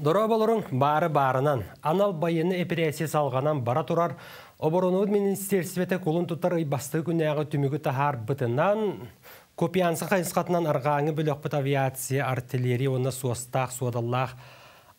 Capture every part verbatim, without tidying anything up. Дорабалорун бары-барынан, анал байыны эпиресия салғанан бара турар, оборонуд министерствете кулын тутар басты күнегі түмігі тахар бытынан, Копиянсы қайынсқатынан арғаңы бөліқпіт авиация, артиллерия, оны суастақ, суадаллақ,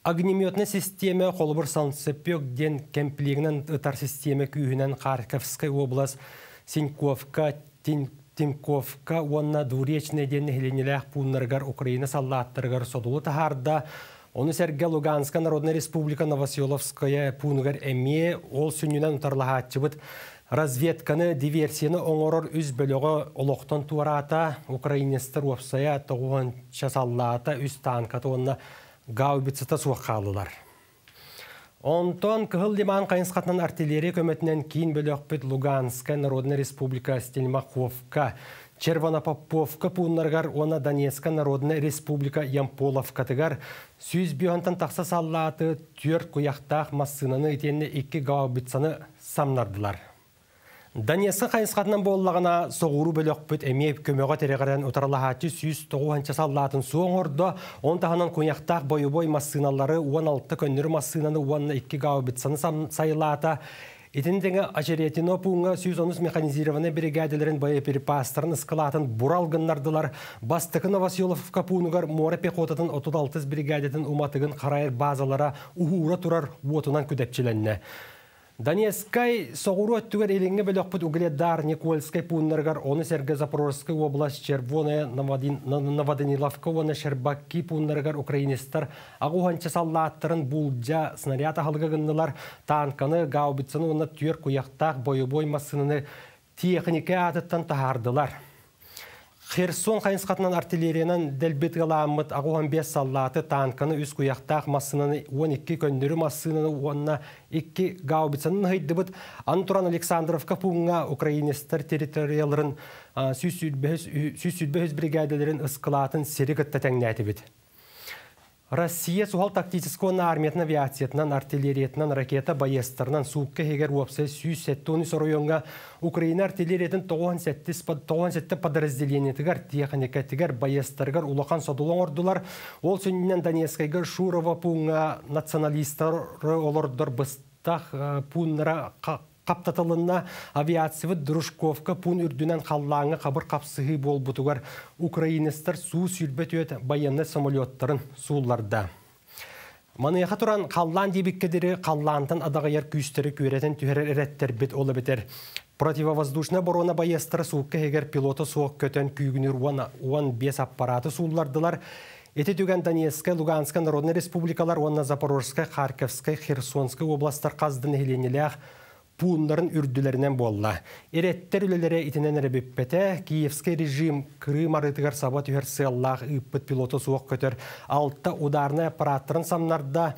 огнеметні системы, қолыбыр санцепек ден кемплегінен ұтар системы күйінен Харьковская область, Синьковка, Тиньковка, онына Дуречный ден хеленелек пуннаргар Украина салаттыргар содулы тахарда, Оны сәрге Луганская Народная Республика Новоселовская пунгар әме ол сүнінен ұтарлағатшы бұд. Разведканы, диверсияны оңорор үз бөлігі олықтан туарата, украинистер өпсая тоғын часаллата үз танкаты онына гаубицыта суаққалылар. Онтон күхіл деман қайынсқатынан артиллерия көметінен кейін бөліқпет Луганская Народная Республика Стельмаховка, Червонопоповка пуыннаргар, оны Донецкая Народная Республика Ямполовкатыгар, сүйіз бүйонтан тақса саллаты түрт көяқтақ массынаны етеніне екі гаубицаны самнардылар. Донецкая қайынсқатынан болылағына соғыру бөліқпет әмейіп көмеға терегірен ұтарлағаты сүйіз тоғыншы саллатын суың орды, онтағынан көяқтақ бойы-бой массыналары он алты көннір массынаны оны екі гаубицаны сайылаты, Итенденге ажеретино пуңа сюзонус механизированный бригаделерин боеприпастарын ысқылатын буралгыннардылар, бастықына Василовка пуңығар море пехотатын отыз алты бригадетін уматығын қарайыр базалара ухура тұрар уотынан көдепчеленне. Донецкай соғыру өттігер еліңе бөліқпіт Угледар, Никольскай пуңнаргар, оны Серге Запорожская область, Червоная, Новоданиловка, оны Шербаки пуңнаргар, украинистар, ағуғанча салаттарын бұлджа снаряд ағылғығыннылар, танканы, гаубицаны, оны түйер көяқтақ бойы-бой масынаны технике атыттан тағардылар. Херсон қайынсқатынан артиллерияның дәлбетғаламыт ағуған бес салаты танканы үз көяқтақ масынаны он екі көндірі масынаны онына екі гаубицанын ғайды бұд. Антуран Александровка пуңға украинистер территорияларын сүйсүдбөхіз бригадаларын ұсқылатын серігітті тәңнәті бұд. Россия сухал тактического армиятынан, авиациятынан, артиллериятынан, ракета байестарынан суыққа хегер өпсі сүйсеттіні сұройонға Украина артиллериятын тоғын сәтті подразделенетігер, техникатігер, байестаргер, улақан садулан ордылар. Ол сөндінен Донецкайгер Шурова пуңға националистары олордыр бұстақ пуңнара қаптатылына авиациявы Дружковка пуң үрдінен қаллаңы қабыр қапсығы бол бұтығар украинистер су сүлбет өт байынны самолеттарын суулларда. Манияқа тұран қаллан дебеккедері қаллантын адағайар күйістері көретін түйерер әреттер бет олы бетер. Противовоздушна борона байыстыры суыққа егер пилоты соқ көтен күйгінір он бес аппараты сууллардылар. Эти түген Донецкая, Луганская Народная Республикалар, онна Запорожская, Харьковская, Херсонская областар қаздың хеленелеғ пуындарын үрділерінен болла. Эреттер үлелері итінен әрбіппеті, киевский режим Крым арытығар саба түйер селлағы үппіт пилоты суық көтер, алтта ударны аппараттырын самнарда,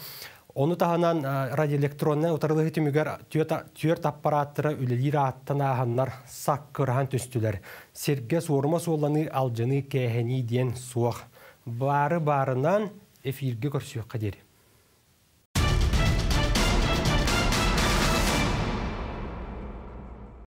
оны тағынан радиоэлектронны ұтарлығы түмігер түйерт аппараттыры үлелері аттан ағаннар сақ қырған түстілер. Серге суырма соланы алжыны кәхені ден суық. Бары-барынан эфирге көрсуіқ қадері.